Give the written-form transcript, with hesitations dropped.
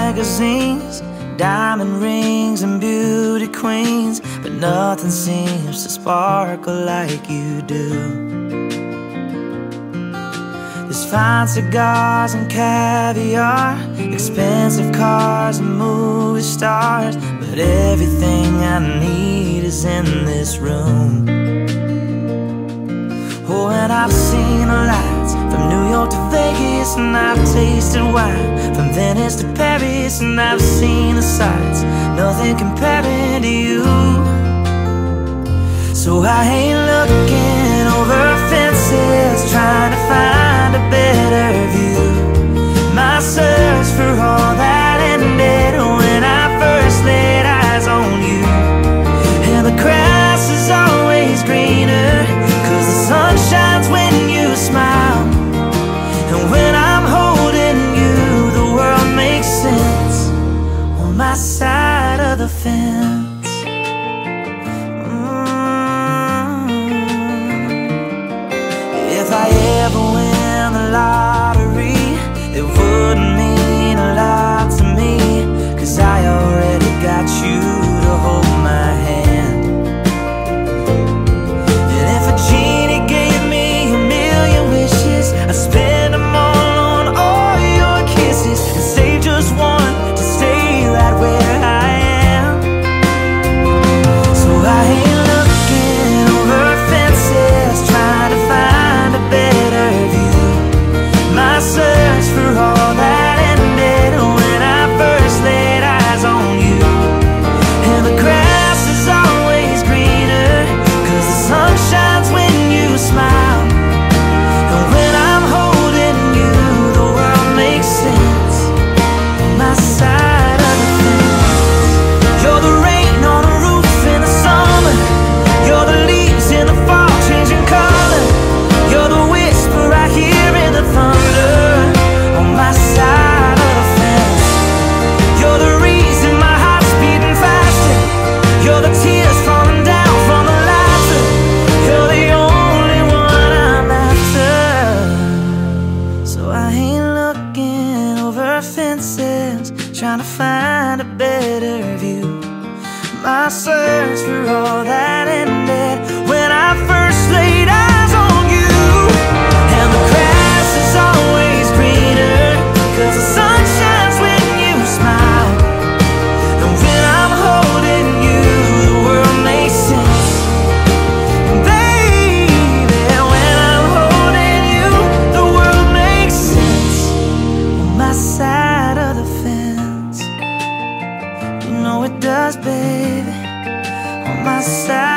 magazines, diamond rings and beauty queens, but nothing seems to sparkle like you do. There's fine cigars and caviar, expensive cars and movie stars, but everything I need is in this room. Oh, and I've seen the lights from New York to Vegas, and I've tasted wine from Venice to Paris, and I've seen the sights, nothing comparing to you. So I ain't looking over fences, trying to find a better view. My search for all that ended when I first laid eyes on you. And the grass is always greener, cause the sun shines when you smile. And when I'm holding you, the world makes sense on my side of the fence. If I ever win the lottery, it wouldn't mean a lot to me, cause I already got you to hold my hand. Trying to find a better view. My search for all that ended when I first laid eyes on you. Baby, on my side.